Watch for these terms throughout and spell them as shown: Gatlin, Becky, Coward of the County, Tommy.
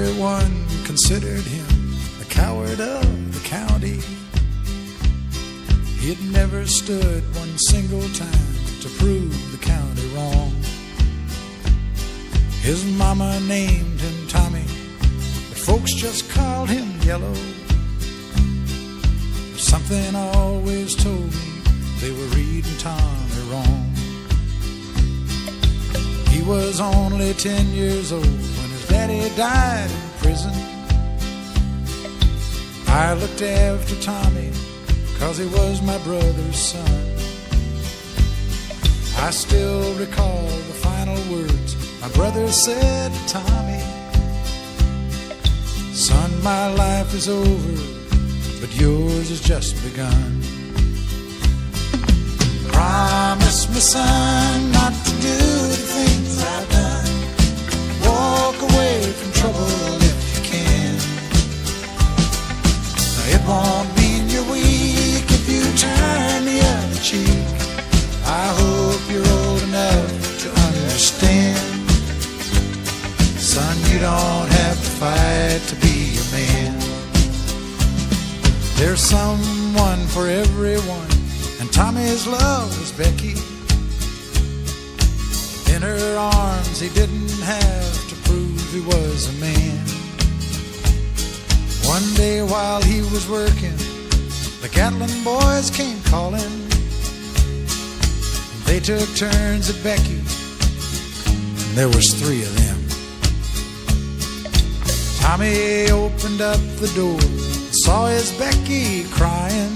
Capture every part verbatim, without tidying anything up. everyone considered him the coward of the county. He had never stood one single time to prove the county wrong. His mama named him Tommy, but folks just called him Yellow. But something always told me they were reading Tommy wrong. He was only ten years old when his daddy died in prison. I looked after Tommy, 'cause he was my brother's son. I still recall the final words my brother said to Tommy. Son, my life is over, but yours has just begun. Promise me, son, not to do the things I've done. Walk away from trouble if you can. Now, it won't mean you're weak if you turn the other cheek. I hope you're old enough to understand. Son, you don't have to fight to be a man. There's someone for everyone, and Tommy's love was Becky. In her arms he didn't have to prove he was a man. One day while he was working, the Gatlin boys came calling. They took turns at Becky, and there was three of them. Tommy opened up the door and saw his Becky crying.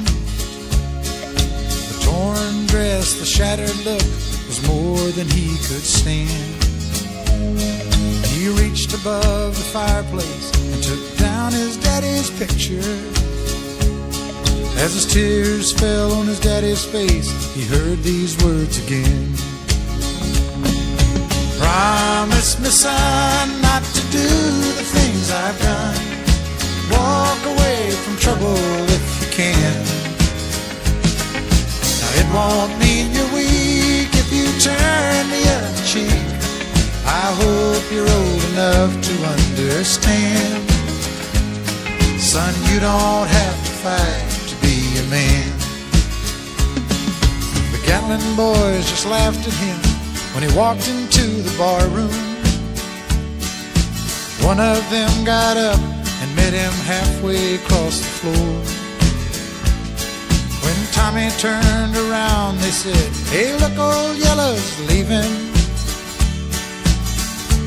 Torn dress, the shattered look was more than he could stand. He reached above the fireplace and took down his daddy's picture. As his tears fell on his daddy's face, he heard these words again. Promise me, son, not to do the things I've done. Walk away from trouble if you can. It won't mean you're weak if you turn the other cheek. I hope you're old enough to understand. Son, you don't have to fight to be a man. The Gatlin boys just laughed at him when he walked into the bar room. One of them got up and met him halfway across the floor. Tommy turned around, they said, "Hey, look, old Yellow's leaving."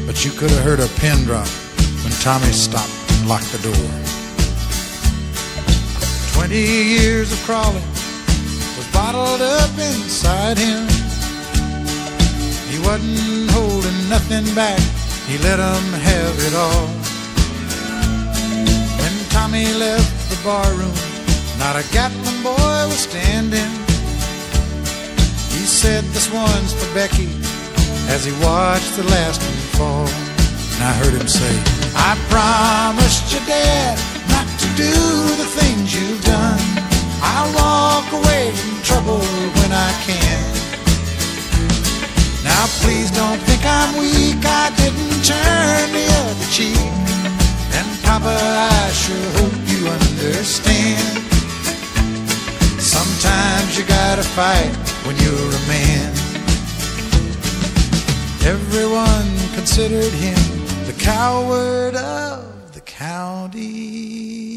But you could have heard a pin drop when Tommy stopped and locked the door. Twenty years of crawling was bottled up inside him. He wasn't holding nothing back, he let them have it all. When Tommy left the barroom, not a Gatlin boy was standing. He said, "This one's for Becky," as he watched the last one fall. And I heard him say, "I promised your dad not to do the things you've done. I'll walk away from trouble when I can. Now please don't think I'm weak, I didn't turn the other cheek. And Papa, I sure hope you understand. Sometimes you gotta fight when you're a man." Everyone considered him the coward of the county.